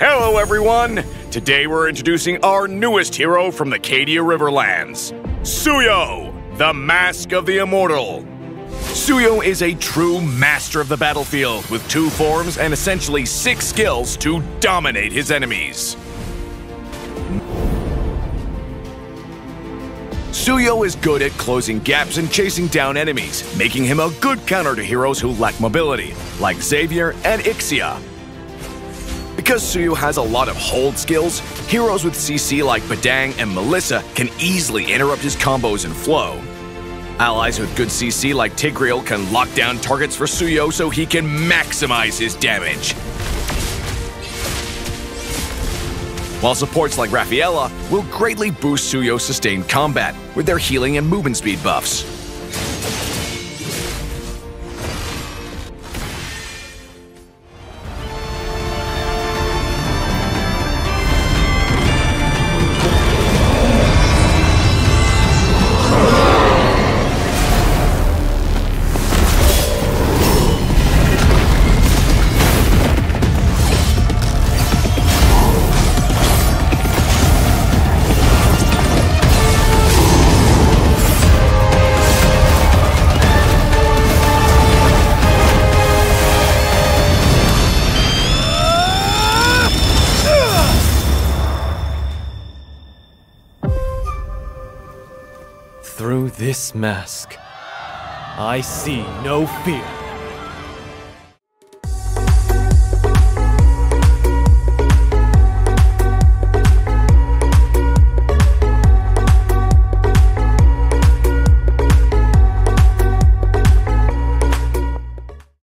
Hello everyone! Today we're introducing our newest hero from the Kadia Riverlands, Suyou, the Mask of the Immortal. Suyou is a true master of the battlefield with two forms and essentially six skills to dominate his enemies. Suyou is good at closing gaps and chasing down enemies, making him a good counter to heroes who lack mobility, like Xavier and Ixia. Because Suyou has a lot of hold skills, heroes with CC like Badang and Melissa can easily interrupt his combos and flow. Allies with good CC like Tigreal can lock down targets for Suyou so he can maximize his damage. While supports like Rafaela will greatly boost Suyou's sustained combat with their healing and movement speed buffs. Through this mask, I see no fear.